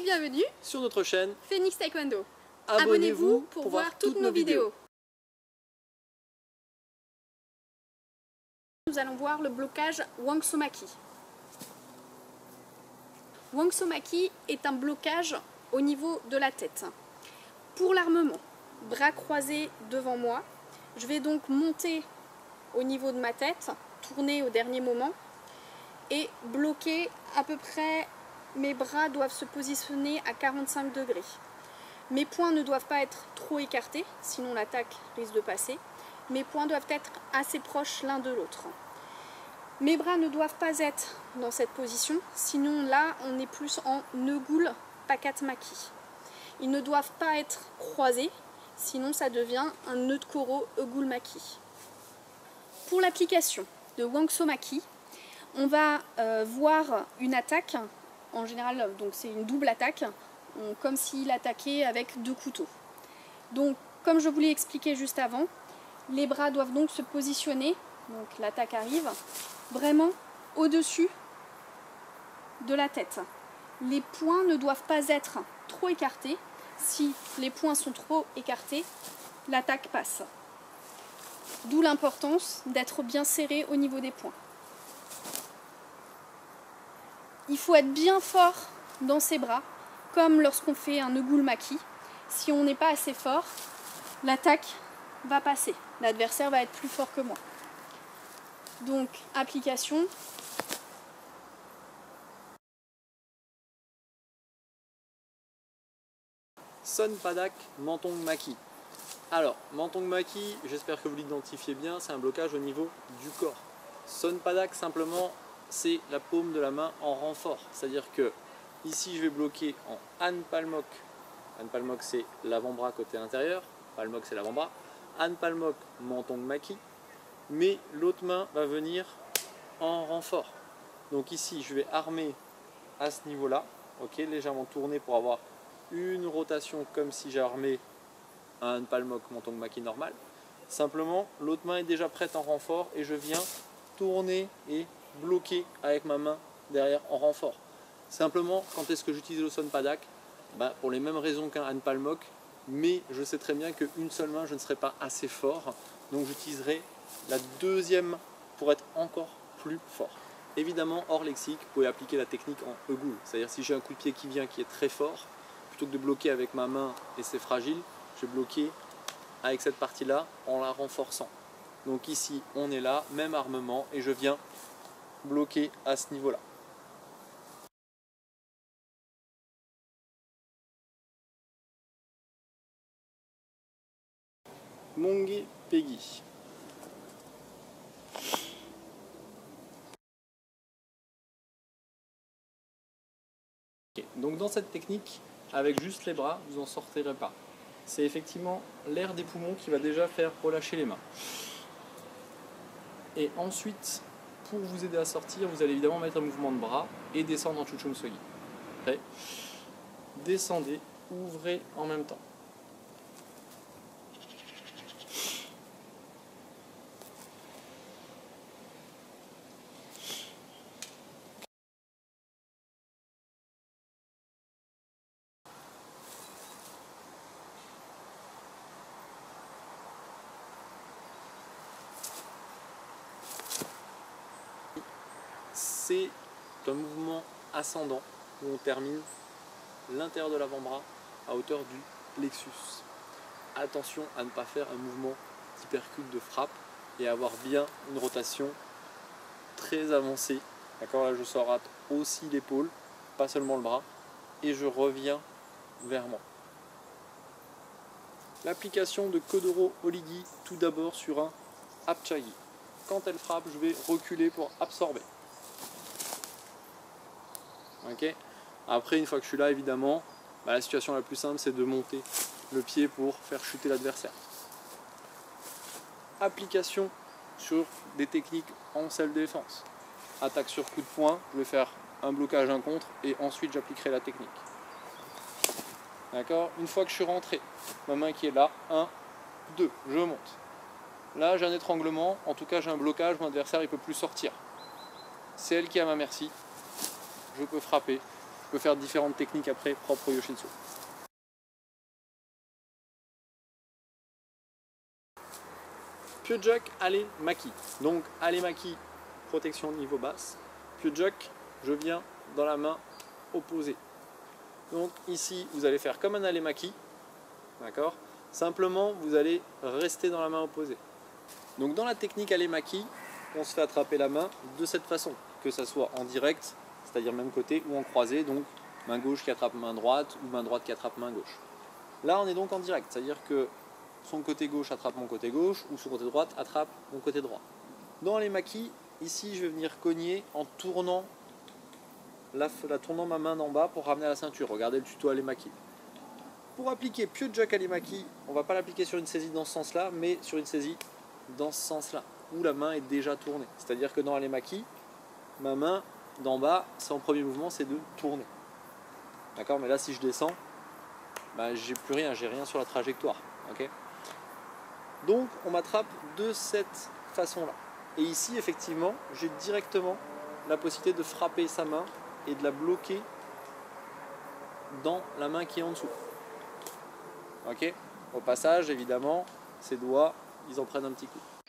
et bienvenue sur notre chaîne Phoenix Taekwondo. Abonnez-vous pour voir toutes nos vidéos. Nous allons voir le blocage Hwang sô maki. Hwang sô maki est un blocage au niveau de la tête. Pour l'armement, bras croisés devant moi, je vais donc monter au niveau de ma tête, tourner au dernier moment et bloquer à peu près. Mes bras doivent se positionner à 45 degrés. Mes poings ne doivent pas être trop écartés, sinon l'attaque risque de passer. Mes poings doivent être assez proches l'un de l'autre. Mes bras ne doivent pas être dans cette position, sinon là on est plus en eolgul bakkat makgi. Ils ne doivent pas être croisés, sinon ça devient un nœud de coraux goul maki. Pour l'application de Hwang sô maki, on va voir une attaque. En général, donc c'est une double attaque, comme s'il attaquait avec deux couteaux. Donc, comme je vous l'ai expliqué juste avant, les bras doivent donc se positionner, donc l'attaque arrive, vraiment au-dessus de la tête. Les poings ne doivent pas être trop écartés. Si les poings sont trop écartés, l'attaque passe. D'où l'importance d'être bien serré au niveau des poings. Il faut être bien fort dans ses bras, comme lorsqu'on fait un eolgul maki. Si on n'est pas assez fort, l'attaque va passer. L'adversaire va être plus fort que moi. Donc, application. Sonbadak, Montong makgi. Alors, Montong makgi, j'espère que vous l'identifiez bien, c'est un blocage au niveau du corps. Sonbadak, simplement, c'est la paume de la main en renfort, c'est-à-dire que ici je vais bloquer en han palmok. Han palmok c'est l'avant-bras côté intérieur, palmok c'est l'avant-bras, han palmok menton de maquis, mais l'autre main va venir en renfort. Donc ici je vais armer à ce niveau-là, ok, légèrement tourner pour avoir une rotation comme si j'armais un han palmok menton de maquis normal. Simplement l'autre main est déjà prête en renfort et je viens tourner et bloqué avec ma main derrière en renfort. Simplement, quand est-ce que j'utilise le Sonbadak? Pour les mêmes raisons qu'un han palmok, mais je sais très bien qu'une seule main je ne serai pas assez fort, donc j'utiliserai la deuxième pour être encore plus fort. Évidemment, hors lexique, vous pouvez appliquer la technique en eolgul, c'est-à-dire si j'ai un coup de pied qui vient qui est très fort, plutôt que de bloquer avec ma main et c'est fragile, je vais bloquer avec cette partie-là en la renforçant. Donc ici, on est là, même armement, et je viens bloqué à ce niveau-là. Meongye ppaegi. Okay. Donc dans cette technique, avec juste les bras, vous n'en sortirez pas. C'est effectivement l'air des poumons qui va déjà faire relâcher les mains. Et ensuite, pour vous aider à sortir, vous allez évidemment mettre un mouvement de bras et descendre en juchum seogi. Après, descendez, ouvrez en même temps. C'est un mouvement ascendant où on termine l'intérieur de l'avant-bras à hauteur du plexus. Attention à ne pas faire un mouvement qui percute de frappe et avoir bien une rotation très avancée. D'accord, là je sorate aussi l'épaule, pas seulement le bras, et je reviens vers moi. L'application de Keudaero Olligi, tout d'abord sur un ap chagi. Quand elle frappe, je vais reculer pour absorber. Okay. Après, une fois que je suis là, évidemment, la situation la plus simple, c'est de monter le pied pour faire chuter l'adversaire. Application sur des techniques en self-défense. Attaque sur coup de poing, je vais faire un blocage, un contre, et ensuite j'appliquerai la technique. D'accord? Une fois que je suis rentré, ma main qui est là, 1, 2, je monte. Là, j'ai un étranglement, en tout cas j'ai un blocage, mon adversaire il ne peut plus sortir. C'est elle qui est à ma merci. Je peux frapper peut faire différentes techniques après propres au Yoshitsu. Pyeojak, Arae makgi. Donc Arae makgi, protection niveau basse. Pyeojak, je viens dans la main opposée. Donc ici, vous allez faire comme un Arae makgi, d'accord? Simplement, vous allez rester dans la main opposée. Donc dans la technique Arae makgi, on se fait attraper la main de cette façon, que ça soit en direct, c'est-à-dire même côté, ou en croisé, donc main gauche qui attrape main droite, ou main droite qui attrape main gauche. Là, on est donc en direct, c'est-à-dire que son côté gauche attrape mon côté gauche, ou son côté droite attrape mon côté droit. Dans les makis, ici, je vais venir cogner en tournant tournant ma main en bas pour ramener à la ceinture. Regardez le tuto Arae makgi. Pour appliquer Pyeojak Arae makgi, on ne va pas l'appliquer sur une saisie dans ce sens-là, mais sur une saisie dans ce sens-là, où la main est déjà tournée. C'est-à-dire que dans Arae makgi, ma main d'en bas, son premier mouvement, c'est de tourner. D'accord? Mais là, si je descends, bah, j'ai plus rien, j'ai rien sur la trajectoire. Okay, donc, on m'attrape de cette façon-là. Et ici, effectivement, j'ai directement la possibilité de frapper sa main et de la bloquer dans la main qui est en dessous. Ok? Au passage, évidemment, ses doigts, ils en prennent un petit coup.